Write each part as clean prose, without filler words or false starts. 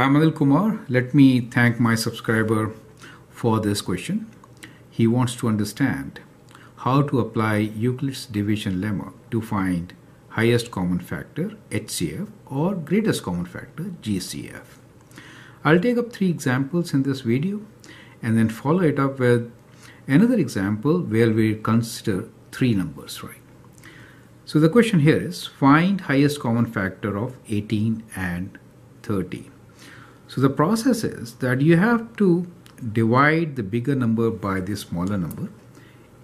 I'm Anil Kumar. Let me thank my subscriber for this question. He wants to understand how to apply Euclid's division lemma to find highest common factor, HCF, or greatest common factor, GCF. I'll take up three examples in this video and then follow it up with another example where we consider three numbers, right? So the question here is find highest common factor of 18 and 30. So the process is that you have to divide the bigger number by the smaller number.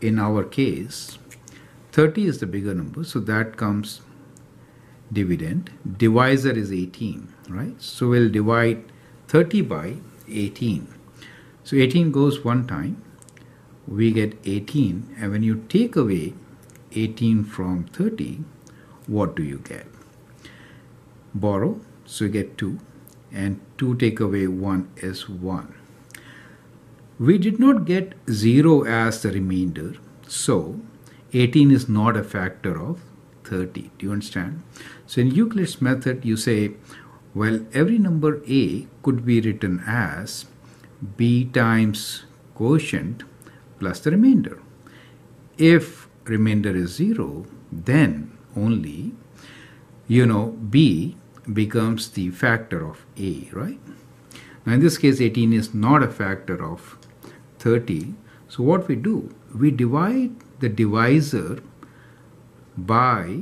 In our case, 30 is the bigger number, so that comes dividend. Divisor is 18, right? So we'll divide 30 by 18. So 18 goes one time. We get 18, and when you take away 18 from 30, what do you get? Borrow, so you get 2, and 2 take away 1 is 1. We did not get 0 as the remainder, so 18 is not a factor of 30. Do you understand? So in Euclid's method, you say, well, every number a could be written as b times quotient plus the remainder. If remainder is 0, then only, b becomes the factor of a, right? Now in this case, 18 is not a factor of 30. So what we do, we divide the divisor by,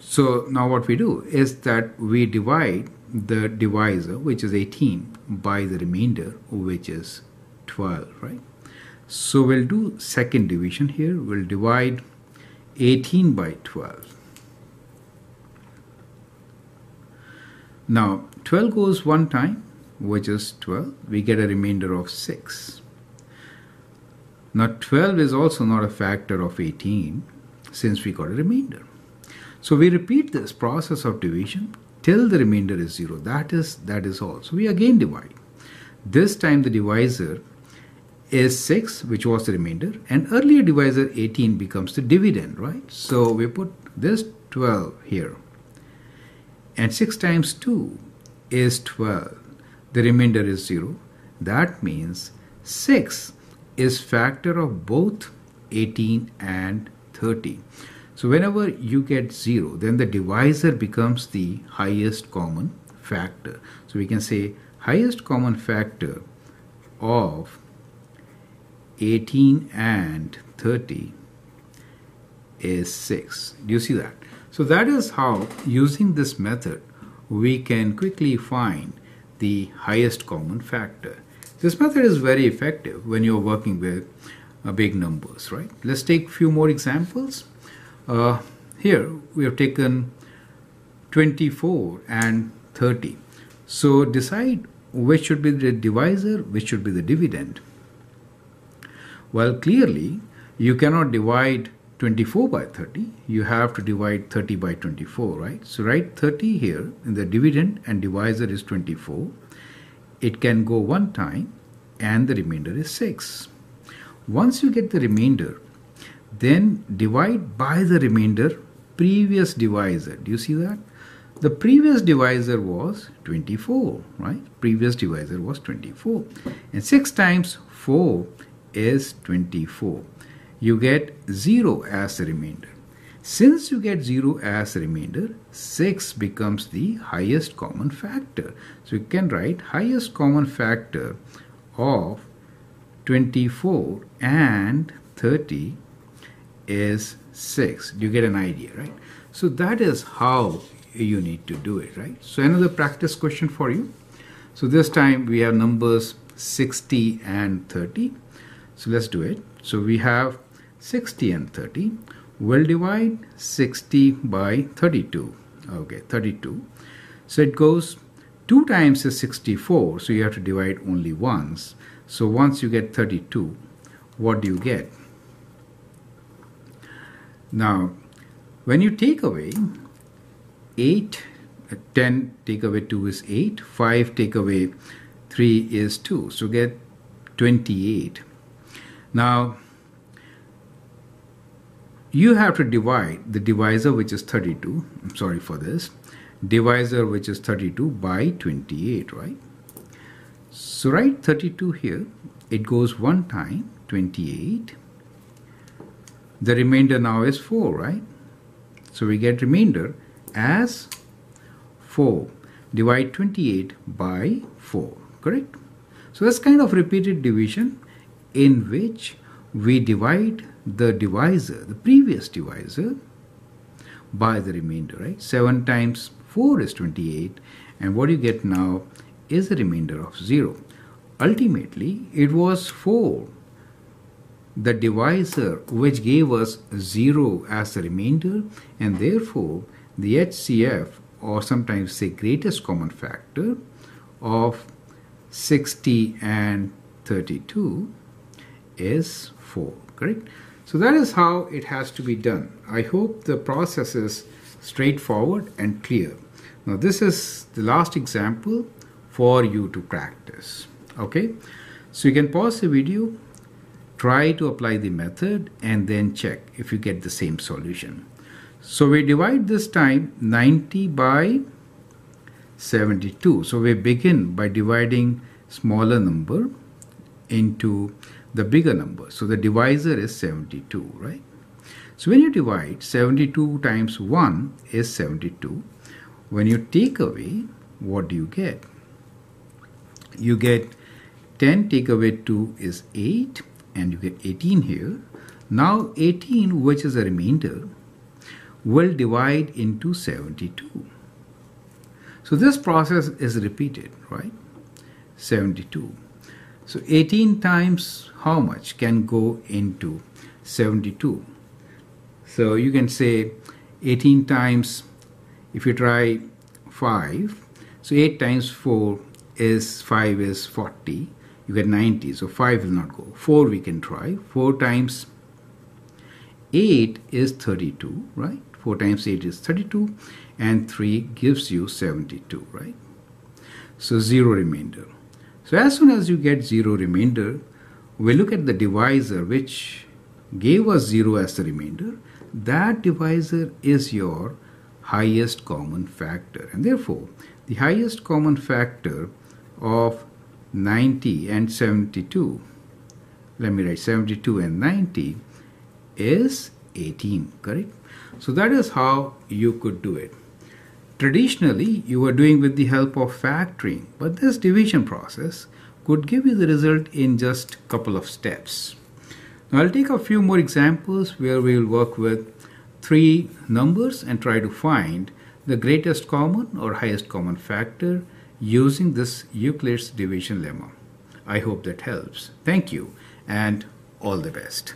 so now what we do is that we divide the divisor, which is 18, by the remainder, which is 12, right? So we'll do second division here. We'll divide 18 by 12. Now 12 goes one time, which is 12. We get a remainder of 6. Now 12 is also not a factor of 18, since we got a remainder. So we repeat this process of division till the remainder is 0. That is all. So we again divide. This time the divisor is 6, which was the remainder, and earlier divisor 18 becomes the dividend, right? So we put this 12 here, and 6 times 2 is 12. The remainder is 0. That means 6 is factor of both 18 and 30. So whenever you get 0, then the divisor becomes the highest common factor. So we can say highest common factor of 18 and 30 is 6. Do you see that? So that is how, using this method, we can quickly find the highest common factor. This method is very effective when you're working with big numbers, right? Let's take a few more examples. Here we have taken 24 and 30. So decide which should be the divisor, which should be the dividend. Well, clearly, you cannot divide 24 by 30. You have to divide 30 by 24, right? So write 30 here in the dividend, and divisor is 24. It can go one time, and the remainder is 6. Once you get the remainder, then divide by the remainder previous divisor. Do you see that? The previous divisor was 24, right? Previous divisor was 24. And 6 times 4 is 24. You get 0 as the remainder. Since you get 0 as the remainder, 6 becomes the highest common factor. So you can write highest common factor of 24 and 30 is 6. You get an idea, right? So that is how you need to do it, right? So another practice question for you. So this time we have numbers 60 and 30. So let's do it. So we have 60 and 30. We'll divide 60 by 32. Okay, 32. So it goes 2 times is 64. So you have to divide only once. So once you get 32, what do you get? Now, when you take away 8, 10 take away 2 is 8, 5 take away 3 is 2. So get 28. Now, you have to divide the divisor, which is 32. I'm sorry for this. divisor, which is 32 by 28, right? So write 32 here. It goes one time, 28. The remainder now is 4, right? So we get remainder as 4. Divide 28 by 4, correct? So that's kind of repeated division in which we divide the divisor, the previous divisor, by the remainder, right? 7 times 4 is 28, and what you get now is the remainder of 0. Ultimately, it was 4, the divisor, which gave us 0 as the remainder, and therefore the HCF, or sometimes say greatest common factor, of 60 and 32 is 4, correct? So that is how it has to be done. I hope the process is straightforward and clear. Now this is the last example for you to practice, okay? So you can pause the video, try to apply the method, and then check if you get the same solution. So we divide this time 90 by 72. So we begin by dividing smaller number into the bigger number. So the divisor is 72, right? So when you divide, 72 times 1 is 72. When you take away, what do you get? You get 10 take away 2 is 8, and you get 18 here. Now 18, which is a remainder, will divide into 72. So this process is repeated, right? 72. So 18 times how much can go into 72? So you can say 18 times, if you try 5, so 8 times 4 is 5 is 40. You get 90, so 5 will not go. 4 we can try. 4 times 8 is 32, right? 4 times 8 is 32, and 3 gives you 72, right? So 0 remainder. So as soon as you get 0 remainder, we look at the divisor which gave us 0 as the remainder. That divisor is your highest common factor, and therefore the highest common factor of 90 and 72, let me write 72 and 90, is 18, correct? So that is how you could do it. Traditionally, you were doing with the help of factoring, but this division process could give you the result in just a couple of steps. Now I'll take a few more examples where we will work with 3 numbers and try to find the greatest common or highest common factor using this Euclid's division lemma. I hope that helps. Thank you, and all the best.